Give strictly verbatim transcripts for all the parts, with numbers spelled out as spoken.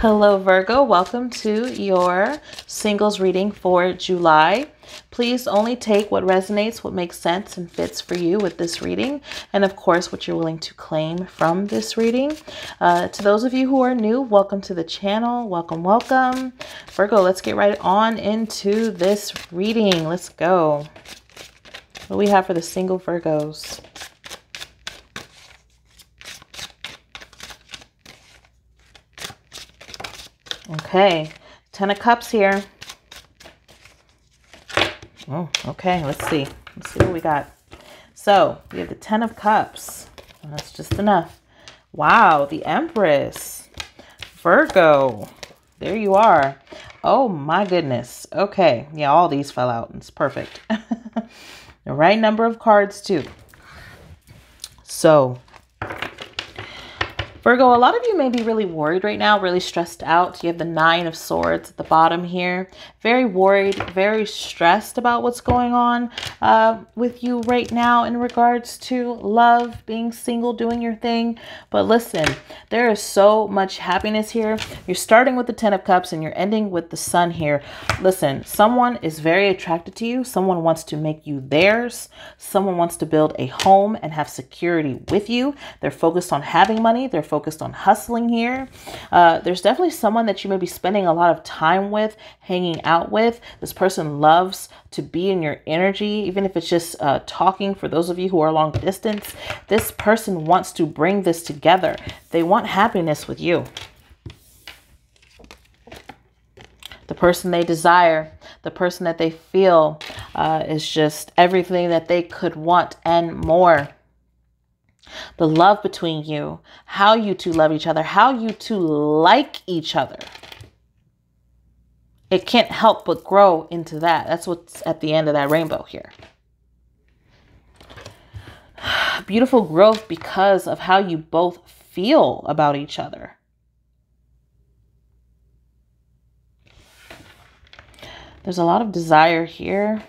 Hello Virgo, welcome to your singles reading for July. Please only take what resonates, what makes sense and fits for you with this reading, and of course what you're willing to claim from this reading. Uh, to those of you who are new, welcome to the channel. Welcome, welcome. Virgo, let's get right on into this reading. Let's go. What do we have for the single Virgos? Okay, Ten of Cups here. Oh, okay, let's see. Let's see what we got. So, we have the Ten of Cups. And that's just enough. Wow, the Empress. Virgo. There you are. Oh, my goodness. Okay, yeah, all these fell out. It's perfect. The right number of cards, too. So, Virgo, a lot of you may be really worried right now, really stressed out. You have the Nine of Swords at the bottom here. Very worried, very stressed about what's going on uh, with you right now in regards to love, being single, doing your thing. But listen, there is so much happiness here. You're starting with the Ten of Cups and you're ending with the Sun here. Listen, someone is very attracted to you. Someone wants to make you theirs. Someone wants to build a home and have security with you. They're focused on having money. They're focused focused on hustling here. Uh, there's definitely someone that you may be spending a lot of time with, hanging out with. This person loves to be in your energy, even if it's just uh, talking. For those of you who are long distance, this person wants to bring this together. They want happiness with you. The person they desire, the person that they feel uh, is just everything that they could want and more. The love between you, how you two love each other, how you two like each other. It can't help but grow into that. That's what's at the end of that rainbow here. Beautiful growth because of how you both feel about each other. There's a lot of desire here.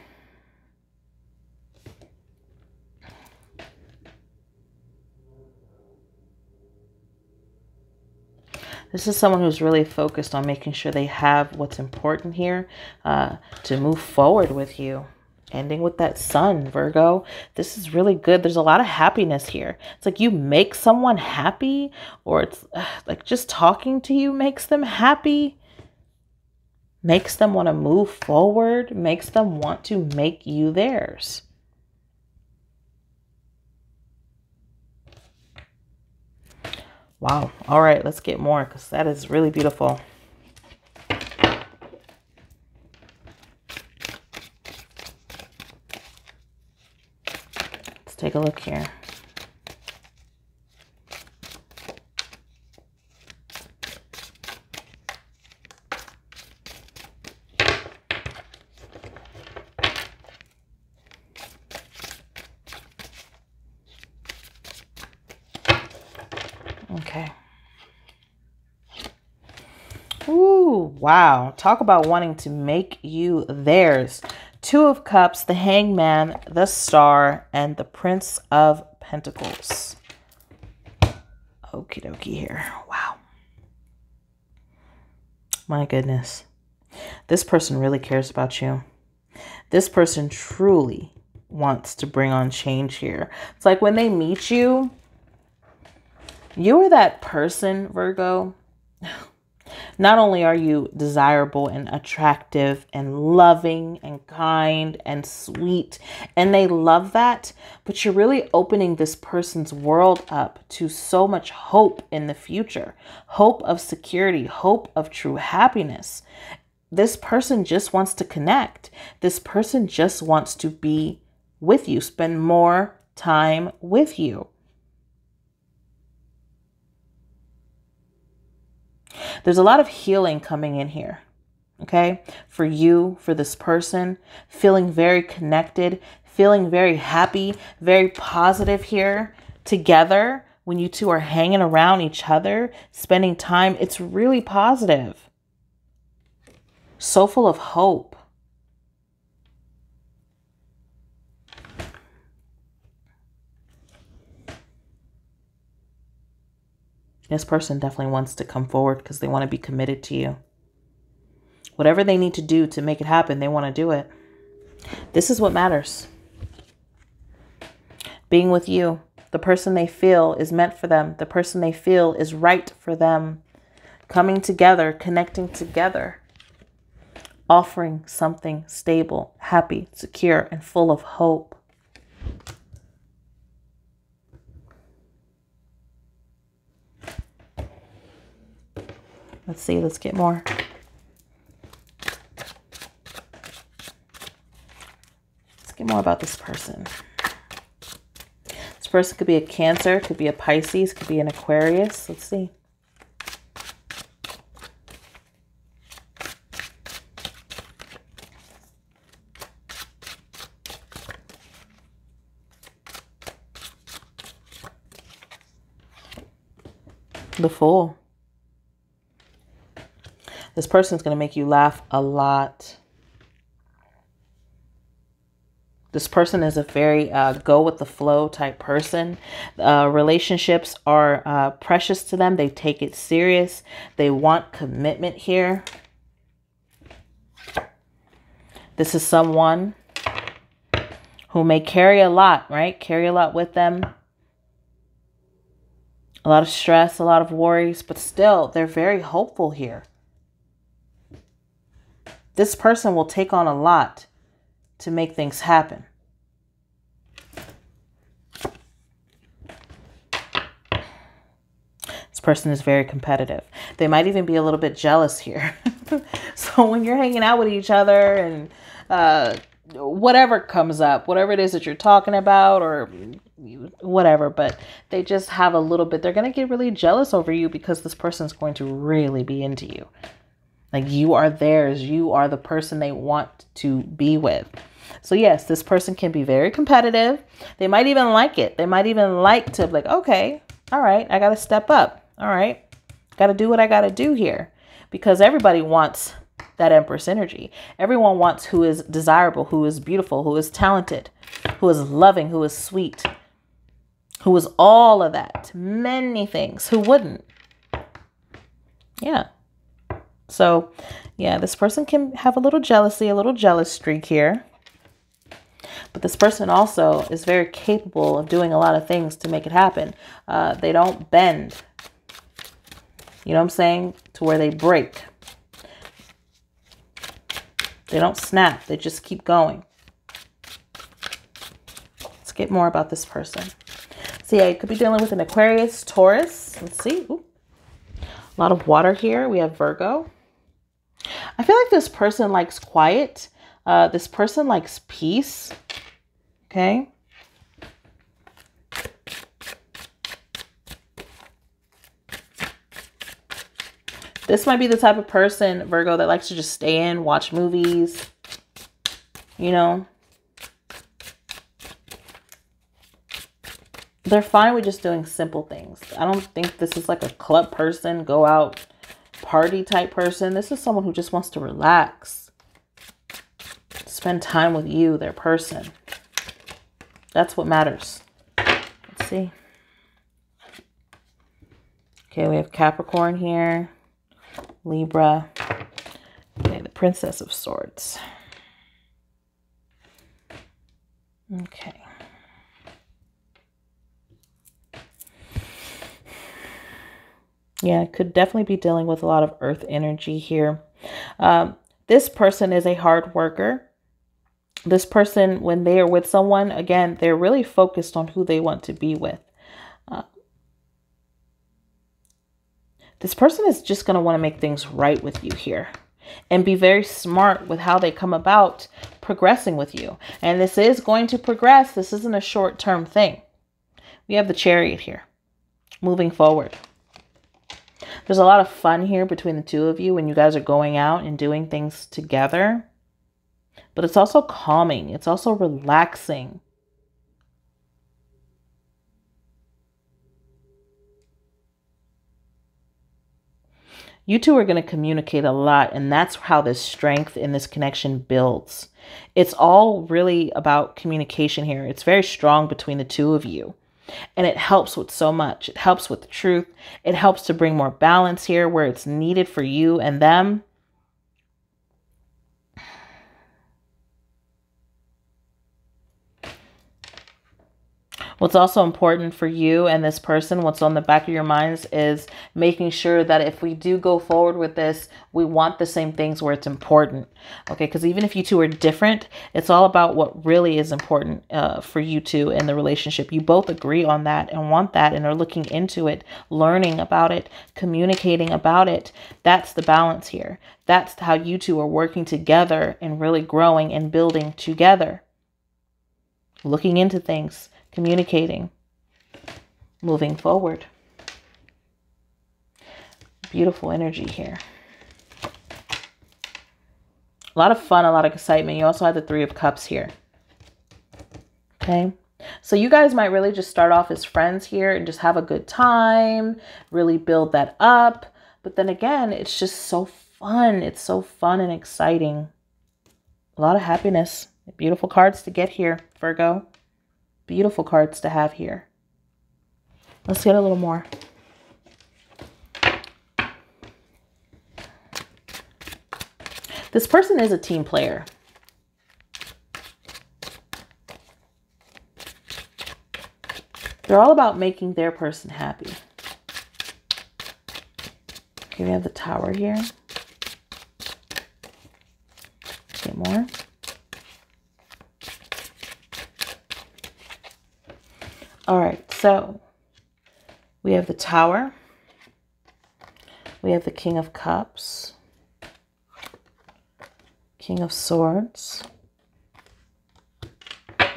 This is someone who's really focused on making sure they have what's important here uh, to move forward with you. Ending with that Sun, Virgo. This is really good. There's a lot of happiness here. It's like you make someone happy, or it's uh, like just talking to you makes them happy. Makes them want to move forward. Makes them want to make you theirs. Wow. All right, let's get more because that is really beautiful. Let's take a look here. Okay. Ooh, wow. Talk about wanting to make you theirs. Two of Cups, the Hangman, the Star, and the Prince of Pentacles. Okie dokie here. Wow. My goodness. This person really cares about you. This person truly wants to bring on change here. It's like when they meet you, you are that person, Virgo. Not only are you desirable and attractive and loving and kind and sweet, and they love that, but you're really opening this person's world up to so much hope in the future, hope of security, hope of true happiness. This person just wants to connect. This person just wants to be with you, spend more time with you. There's a lot of healing coming in here, okay? For you, for this person, feeling very connected, feeling very happy, very positive here together. When you two are hanging around each other, spending time, it's really positive. So full of hope. This person definitely wants to come forward because they want to be committed to you. Whatever they need to do to make it happen, they want to do it. This is what matters. Being with you, the person they feel is meant for them. The person they feel is right for them. Coming together, connecting together, offering something stable, happy, secure, and full of hope. Let's see, let's get more. Let's get more about this person. This person could be a Cancer, could be a Pisces, could be an Aquarius. Let's see. The Fool. This person's going to make you laugh a lot. This person is a very uh, go with the flow type person. Uh, relationships are uh, precious to them. They take it serious. They want commitment here. This is someone who may carry a lot, right? Carry a lot with them. A lot of stress, a lot of worries, but still they're very hopeful here. This person will take on a lot to make things happen. This person is very competitive. They might even be a little bit jealous here. So when you're hanging out with each other and uh, whatever comes up, whatever it is that you're talking about or whatever, but they just have a little bit, they're going to get really jealous over you because this person's going to really be into you. Like you are theirs. You are the person they want to be with. So yes, this person can be very competitive. They might even like it. They might even like to be like, okay, all right, I got to step up. All right. Got to do what I got to do here because everybody wants that Empress energy. Everyone wants who is desirable, who is beautiful, who is talented, who is loving, who is sweet, who is all of that. Many things. Who wouldn't? Yeah. So, yeah, this person can have a little jealousy, a little jealous streak here. But this person also is very capable of doing a lot of things to make it happen. Uh, they don't bend, you know what I'm saying, to where they break. They don't snap. They just keep going. Let's get more about this person. So, yeah, you could be dealing with an Aquarius, Taurus. Let's see. Ooh. A lot of water here. We have Virgo. I feel like this person likes quiet. Uh, this person likes peace. Okay. This might be the type of person, Virgo, that likes to just stay in, watch movies, you know. They're fine with just doing simple things. I don't think this is like a club person, go out, party type person. This is someone who just wants to relax, spend time with you, their person. That's what matters. Let's see. Okay, we have Capricorn here, Libra, okay, the Princess of Swords. Okay. Yeah, could definitely be dealing with a lot of earth energy here. Um, this person is a hard worker. This person, when they are with someone, again, they're really focused on who they want to be with. Uh, this person is just going to want to make things right with you here and be very smart with how they come about progressing with you. And this is going to progress. This isn't a short-term thing. We have the Chariot here moving forward. There's a lot of fun here between the two of you when you guys are going out and doing things together. But it's also calming. It's also relaxing. You two are going to communicate a lot, and that's how this strength and this connection builds. It's all really about communication here. It's very strong between the two of you. And it helps with so much. It helps with the truth. It helps to bring more balance here where it's needed for you and them. What's also important for you and this person, what's on the back of your minds, is making sure that if we do go forward with this, we want the same things where it's important. Okay, because even if you two are different, it's all about what really is important uh, for you two in the relationship. You both agree on that and want that and are looking into it, learning about it, communicating about it. That's the balance here. That's how you two are working together and really growing and building together. Looking into things. Communicating, moving forward. Beautiful energy here. A lot of fun, a lot of excitement. You also have the Three of Cups here. Okay. So you guys might really just start off as friends here and just have a good time, really build that up. But then again, it's just so fun. It's so fun and exciting. A lot of happiness. Beautiful cards to get here, Virgo. Beautiful cards to have here. Let's get a little more. This person is a team player. They're all about making their person happy. Okay, we have the Tower here. Let's get more. All right, so we have the Tower. We have the King of Cups, King of Swords. Okay.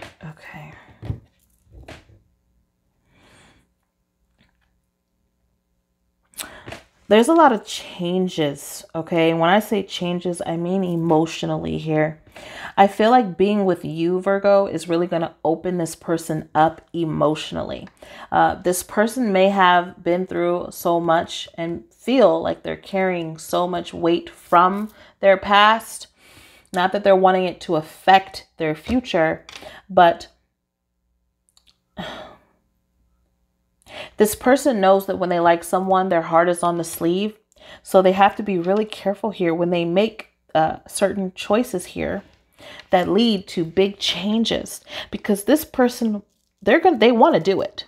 There's a lot of changes, okay? And when I say changes, I mean emotionally here. I feel like being with you, Virgo, is really going to open this person up emotionally. Uh, this person may have been through so much and feel like they're carrying so much weight from their past. Not that they're wanting it to affect their future, but this person knows that when they like someone, their heart is on the sleeve. So they have to be really careful here when they make uh, certain choices here that lead to big changes, because this person, they're going to, they want to do it,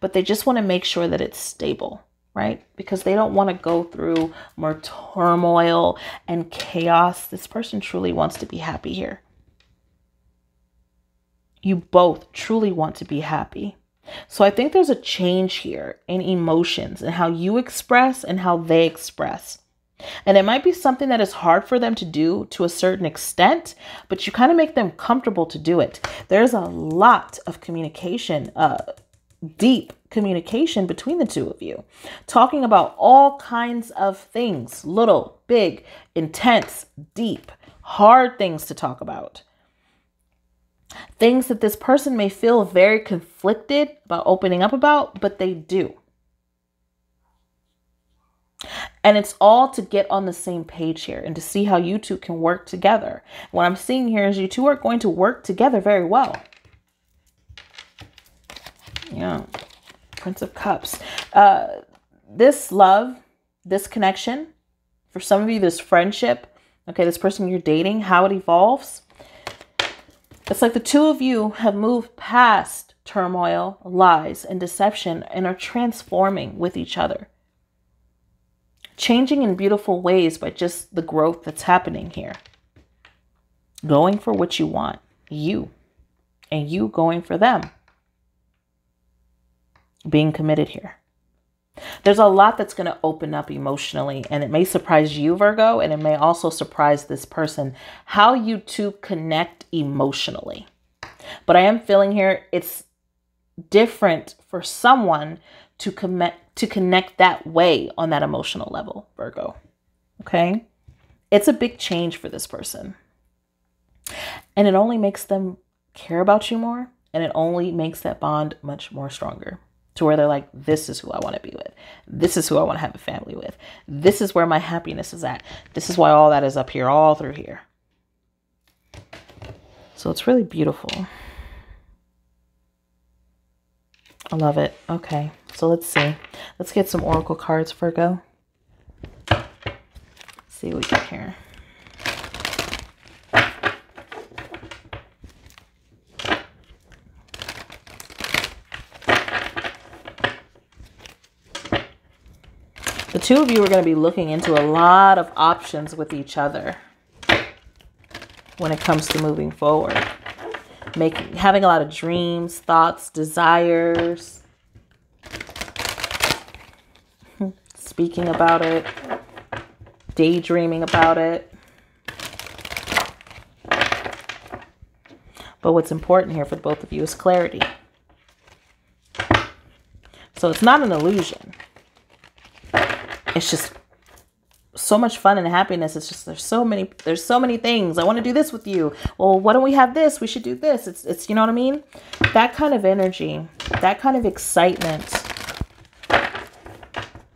but they just want to make sure that it's stable, right? Because they don't want to go through more turmoil and chaos. This person truly wants to be happy here. You both truly want to be happy. So I think there's a change here in emotions and how you express and how they express. And it might be something that is hard for them to do to a certain extent, but you kind of make them comfortable to do it. There's a lot of communication, uh, deep communication between the two of you, talking about all kinds of things, little, big, intense, deep, hard things to talk about. Things that this person may feel very conflicted about opening up about, but they do. And it's all to get on the same page here and to see how you two can work together. What I'm seeing here is you two are going to work together very well. Yeah. Prince of Cups. Uh, this love, this connection, for some of you, this friendship, okay, this person you're dating, how it evolves. It's like the two of you have moved past turmoil, lies, and deception and are transforming with each other. Changing in beautiful ways by just the growth that's happening here. Going for what you want, you, and you going for them. Being committed here. There's a lot that's going to open up emotionally, and it may surprise you, Virgo, and it may also surprise this person how you two connect emotionally. But I am feeling here it's different for someone to commit. to connect that way on that emotional level, Virgo. Okay. It's a big change for this person. And it only makes them care about you more. And it only makes that bond much more stronger to where they're like, this is who I want to be with. This is who I want to have a family with. This is where my happiness is at. This is why all that is up here, all through here. So it's really beautiful. I love it. Okay, so let's see. Let's get some oracle cards, Virgo. Let's see what we get here. The two of you are going to be looking into a lot of options with each other when it comes to moving forward. Making, having a lot of dreams, thoughts, desires, speaking about it, daydreaming about it. But what's important here for both of you is clarity. So it's not an illusion. It's just so much fun and happiness. It's just, there's so many, there's so many things. I want to do this with you. Well, why don't we have this? We should do this. It's, it's, you know what I mean? That kind of energy, that kind of excitement.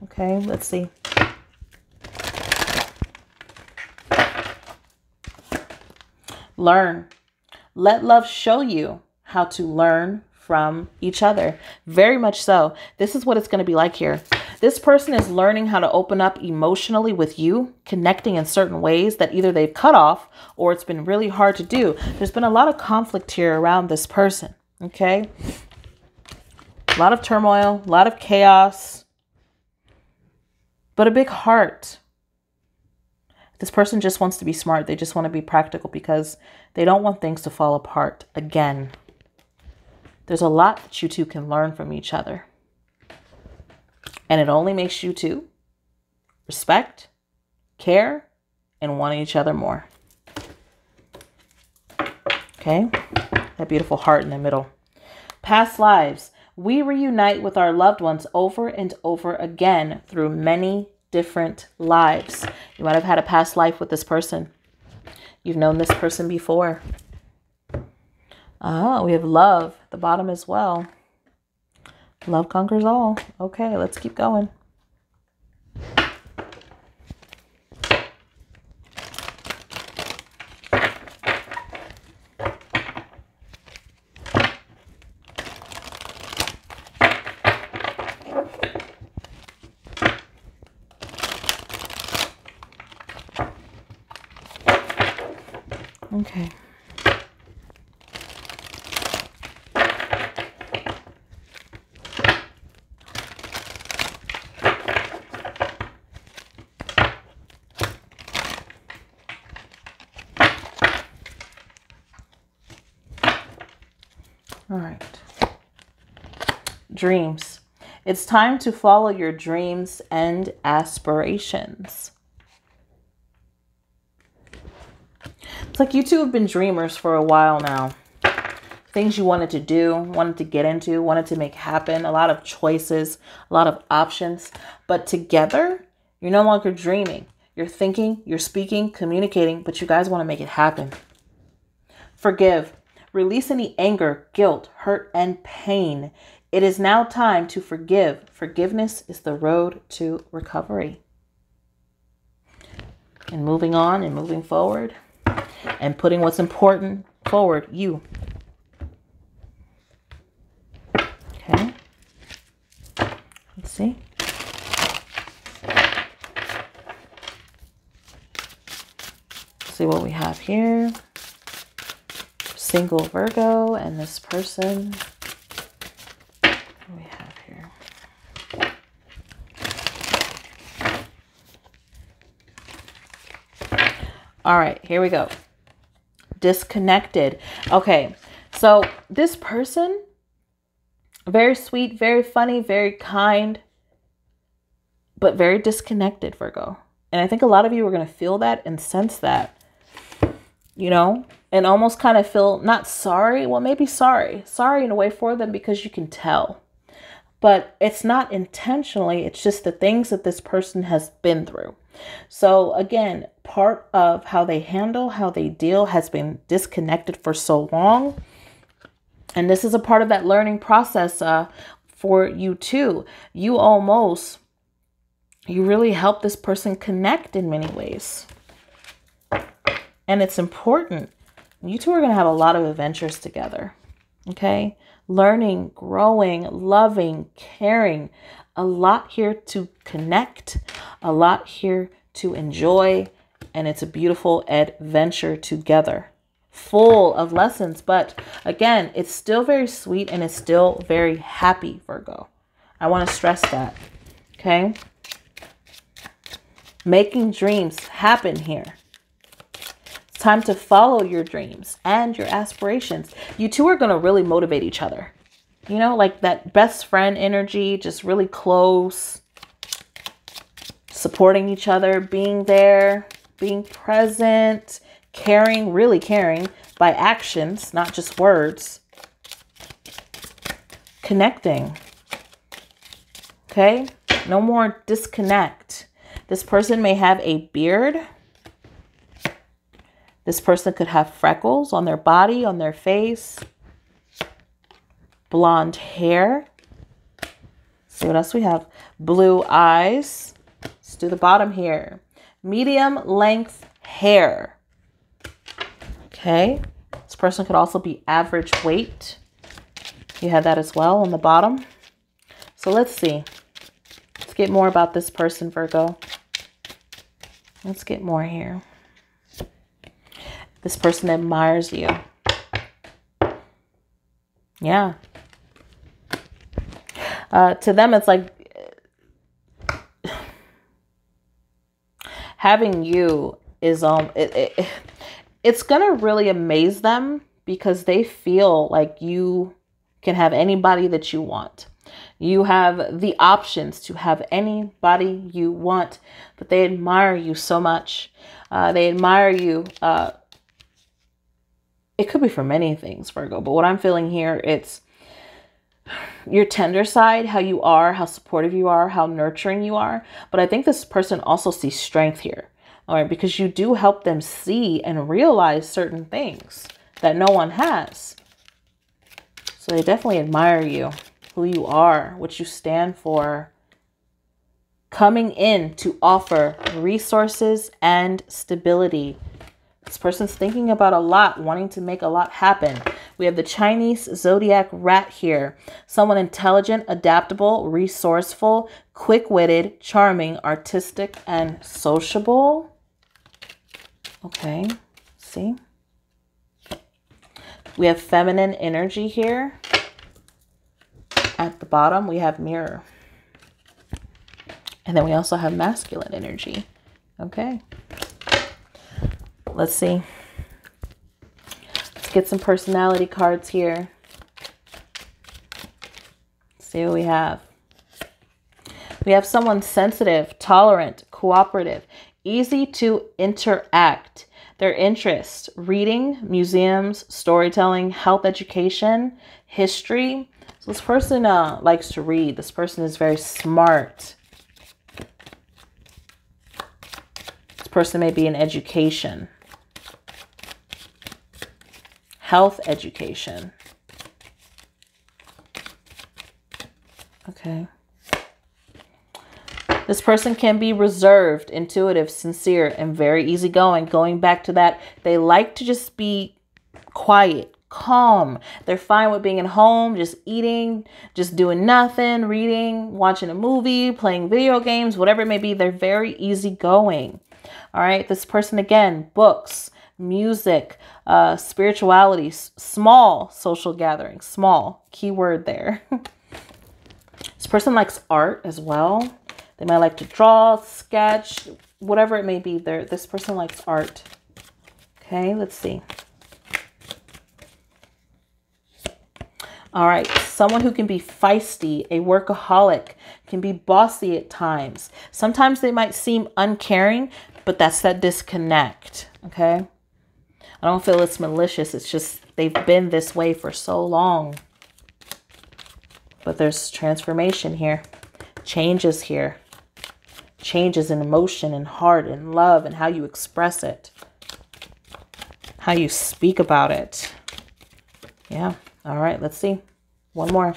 Okay. Let's see. Learn. Let love show you how to learn from each other. Very much so. This is what it's going to be like here. This person is learning how to open up emotionally with you, connecting in certain ways that either they've cut off or it's been really hard to do. There's been a lot of conflict here around this person, okay? A lot of turmoil, a lot of chaos, but a big heart. This person just wants to be smart. They just want to be practical because they don't want things to fall apart again. There's a lot that you two can learn from each other. And it only makes you two respect, care, and want each other more. Okay? That beautiful heart in the middle. Past lives. We reunite with our loved ones over and over again through many different lives. You might have had a past life with this person. You've known this person before. Ah, we have love at the bottom as well. Love conquers all. Okay, let's keep going. Okay. All right. Dreams. It's time to follow your dreams and aspirations. It's like you two have been dreamers for a while now. Things you wanted to do, wanted to get into, wanted to make happen. A lot of choices, a lot of options. But together, you're no longer dreaming. You're thinking, you're speaking, communicating, but you guys want to make it happen. Forgive. Release any anger, guilt, hurt, and pain. It is now time to forgive. Forgiveness is the road to recovery. And moving on and moving forward and putting what's important forward, you. Okay. Let's see. Let's see what we have here. Single Virgo and this person. What do we have here? All right, here we go. Disconnected. Okay, so this person, very sweet, very funny, very kind, but very disconnected, Virgo. And I think a lot of you are going to feel that and sense that, you know? And almost kind of feel not sorry. Well, maybe sorry. Sorry in a way for them because you can tell. But it's not intentionally. It's just the things that this person has been through. So again, part of how they handle, how they deal has been disconnected for so long. And this is a part of that learning process uh, for you too. You almost, you really help this person connect in many ways. And it's important. You two are going to have a lot of adventures together, okay? learning, growing, loving, caring. A lot here to connect, a lot here to enjoy, and it's a beautiful adventure together, full of lessons. But again, it's still very sweet and it's still very happy, Virgo. I want to stress that, okay? Making dreams happen here. It's time to follow your dreams and your aspirations. You two are going to really motivate each other. You know, like that best friend energy, just really close, supporting each other, being there, being present, caring, really caring by actions, not just words. Connecting. Okay? No more disconnect. This person may have a beard. This person could have freckles on their body, on their face. Blonde hair. See what else we have. Blue eyes. Let's do the bottom here. Medium length hair. Okay. This person could also be average weight. You had that as well on the bottom. So let's see. Let's get more about this person, Virgo. Let's get more here. This person admires you. Yeah. Uh, to them, it's like having you is, um, it, it, it's going to really amaze them because they feel like you can have anybody that you want. You have the options to have anybody you want, but they admire you so much. Uh, they admire you, uh, it could be for many things, Virgo, but what I'm feeling here, it's your tender side, how you are, how supportive you are, how nurturing you are. But I think this person also sees strength here, all right, because you do help them see and realize certain things that no one has. So they definitely admire you, who you are, what you stand for, coming in to offer resources and stability. This person's thinking about a lot, wanting to make a lot happen. We have the Chinese Zodiac rat here. Someone intelligent, adaptable, resourceful, quick-witted, charming, artistic, and sociable. Okay, see? We have feminine energy here. At the bottom, we have mirror. And then we also have masculine energy. Okay. Let's see. Let's get some personality cards here. Let's see what we have. We have someone sensitive, tolerant, cooperative, easy to interact. Their interests, reading, museums, storytelling, health education, history. So this person uh, likes to read. This person is very smart. This person may be in education. Health education. Okay. This person can be reserved, intuitive, sincere, and very easygoing. Going back to that, they like to just be quiet, calm. They're fine with being at home, just eating, just doing nothing, reading, watching a movie, playing video games, whatever it may be. They're very easygoing. All right. This person, again, books, music, uh, spirituality, small social gatherings, small keyword there. This person likes art as well. They might like to draw, sketch, whatever it may be there. This person likes art. Okay. Let's see. All right. Someone who can be feisty, a workaholic, can be bossy at times. Sometimes they might seem uncaring, but that's that disconnect. Okay. I don't feel it's malicious. It's just they've been this way for so long. But there's transformation here. Changes here. Changes in emotion and heart and love and how you express it. How you speak about it. Yeah. All right. Let's see. One more.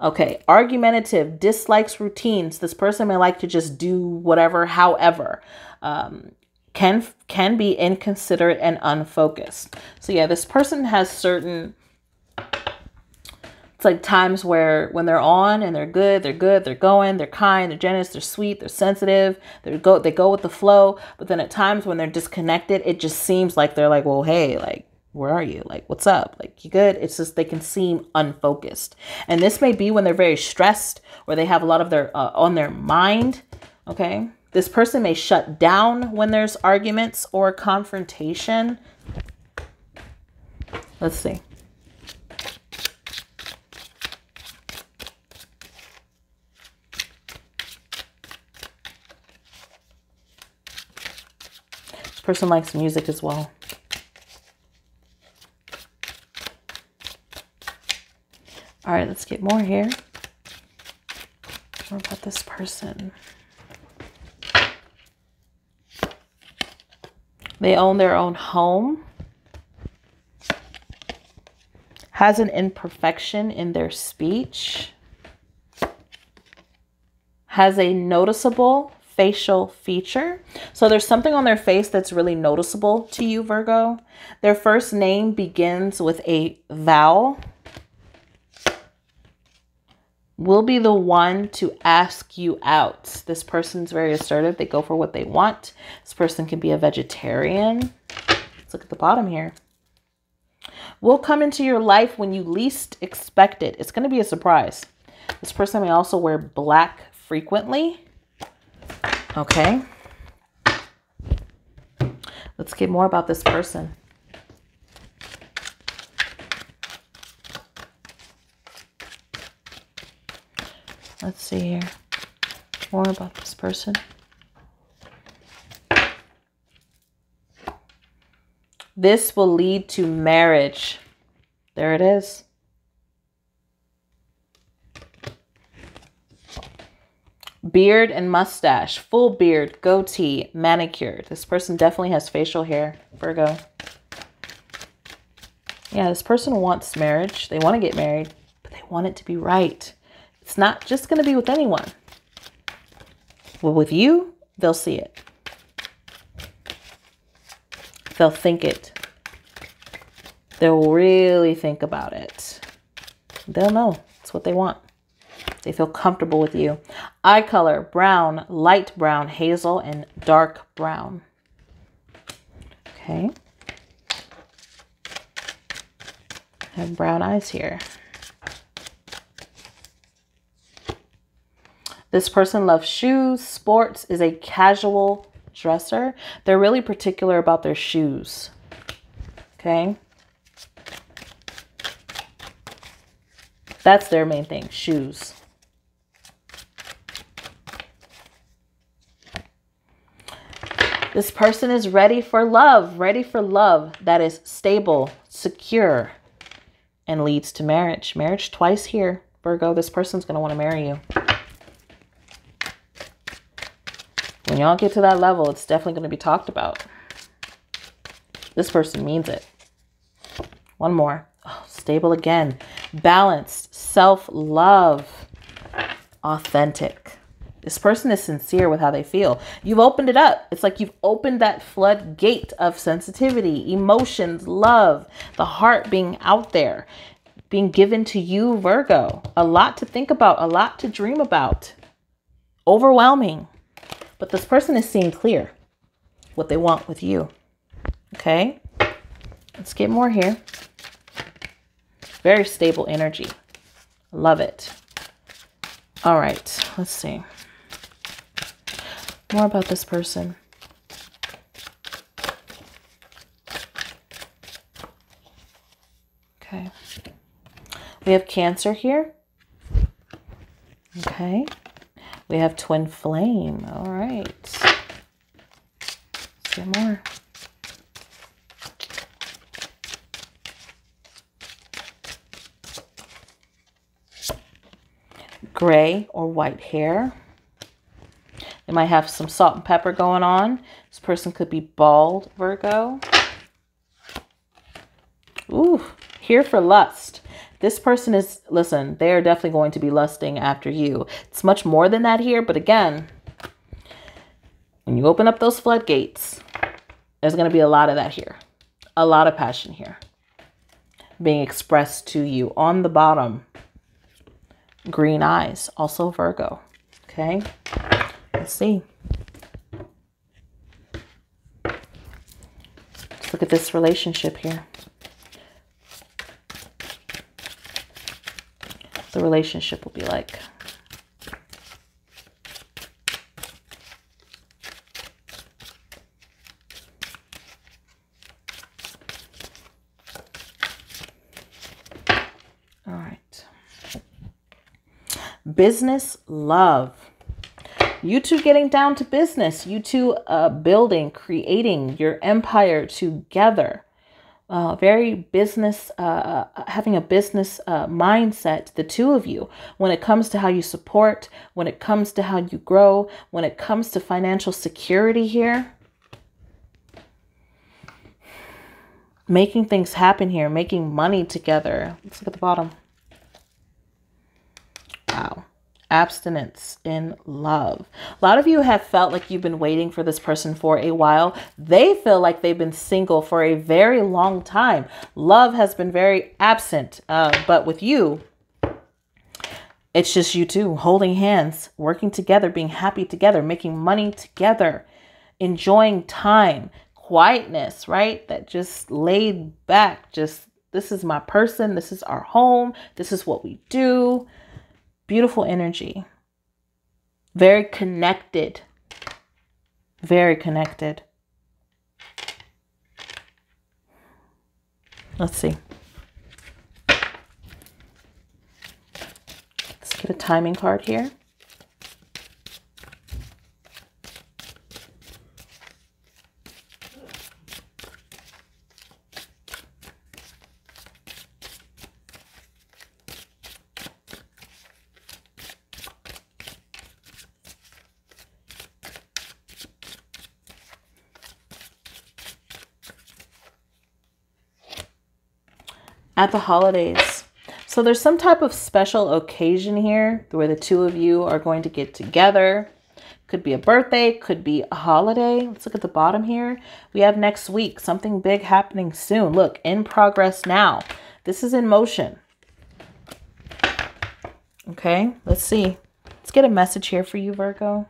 Okay. Argumentative. Dislikes routines. This person may like to just do whatever, however. Um... can can be inconsiderate and unfocused. So yeah, this person has certain It's like times where when they're on and they're good, they're good, they're going, they're kind, they're generous, they're sweet, they're sensitive, they go, they go with the flow. But then at times when they're disconnected, it just seems like they're like, well, hey, like, where are you? Like, what's up? Like, you good? It's just, they can seem unfocused. And this may be when they're very stressed or they have a lot of their, uh, on their mind. Okay. This person may shut down when there's arguments or confrontation. Let's see. This person likes music as well. All right, let's get more here. More about this person. They own their own home. Has an imperfection in their speech. Has a noticeable facial feature. So there's something on their face that's really noticeable to you, Virgo. Their first name begins with a vowel. Will be the one to ask you out. This person's very assertive. They go for what they want. This person can be a vegetarian. Let's look at the bottom here. Will come into your life when you least expect it. It's going to be a surprise. This person may also wear black frequently. Okay. Let's get more about this person. Let's see here. More about this person. This will lead to marriage. There it is. Beard and mustache. Full beard, goatee, manicured. This person definitely has facial hair, Virgo. Yeah, this person wants marriage. They want to get married, but they want it to be right. It's not just going to be with anyone. Well, with you, they'll see it. They'll think it. They'll really think about it. They'll know. It's what they want. They feel comfortable with you. Eye color, brown, light brown, hazel, and dark brown. Okay. I have brown eyes here. This person loves shoes, sports, is a casual dresser. They're really particular about their shoes. Okay. That's their main thing, shoes. This person is ready for love, ready for love that is stable, secure, and leads to marriage. Marriage twice here, Virgo. This person's going to want to marry you. When y'all get to that level, it's definitely going to be talked about. This person means it. One more. Oh, stable again. Balanced. Self-love. Authentic. This person is sincere with how they feel. You've opened it up. It's like you've opened that floodgate of sensitivity, emotions, love, the heart being out there, being given to you, Virgo. A lot to think about, a lot to dream about. Overwhelming. But this person is seeing clear what they want with you. Okay. Let's get more here. Very stable energy. Love it. All right. Let's see. More about this person. Okay. We have Cancer here. Okay. We have twin flame. All right. Some more. Gray or white hair. They might have some salt and pepper going on. This person could be bald, Virgo. Ooh, here for lust. This person is, listen, they are definitely going to be lusting after you. It's much more than that here. But again, when you open up those floodgates, there's going to be a lot of that here. A lot of passion here being expressed to you on the bottom. green eyes, also Virgo. Okay, let's see. Let's look at this relationship here. The relationship will be like. All right. Business love. You two getting down to business. You two uh, building, creating your empire together. Uh, very business, uh, having a business uh, mindset, the two of you, when it comes to how you support, when it comes to how you grow, when it comes to financial security here. Making things happen here, making money together. Let's look at the bottom. Wow. Abstinence in love. A lot of you have felt like you've been waiting for this person for a while. They feel like they've been single for a very long time. Love has been very absent, uh, but with you, it's just you two holding hands, working together, being happy together, making money together, enjoying time, quietness, right? That just laid back, just this is my person, this is our home, this is what we do. Beautiful energy, very connected, very connected. Let's see. Let's get a timing card here. At the holidays. So there's some type of special occasion here where the two of you are going to get together. Could be a birthday, could be a holiday. Let's look at the bottom here. We have next week, something big happening soon. Look, in progress now. This is in motion. Okay, let's see. Let's get a message here for you, Virgo.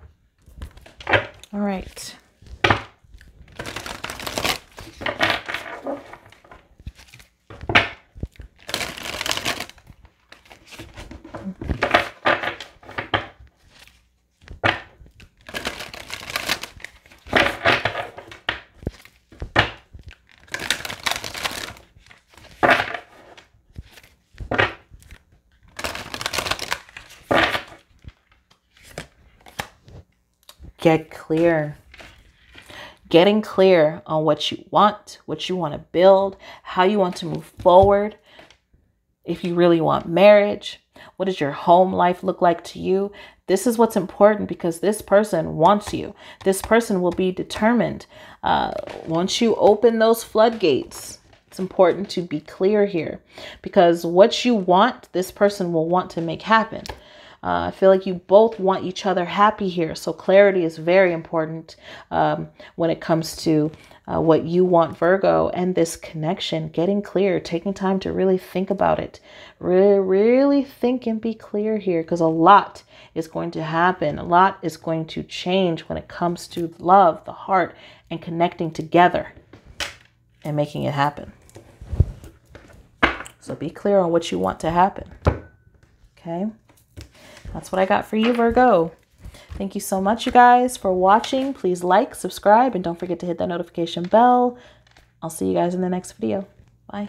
All right. Get clear. Getting clear on what you want, what you want to build, how you want to move forward. If you really want marriage, what does your home life look like to you? This is what's important because this person wants you. This person will be determined. Uh, once you open those floodgates, it's important to be clear here because what you want, this person will want to make happen. Uh, I feel like you both want each other happy here. So clarity is very important um, when it comes to uh, what you want, Virgo, and this connection, getting clear, taking time to really think about it. Really, really think and be clear here because a lot is going to happen. A lot is going to change when it comes to love, the heart, and connecting together and making it happen. So be clear on what you want to happen. Okay. That's what I got for you, Virgo. Thank you so much, you guys, for watching. Please like, subscribe, and don't forget to hit that notification bell. I'll see you guys in the next video. Bye.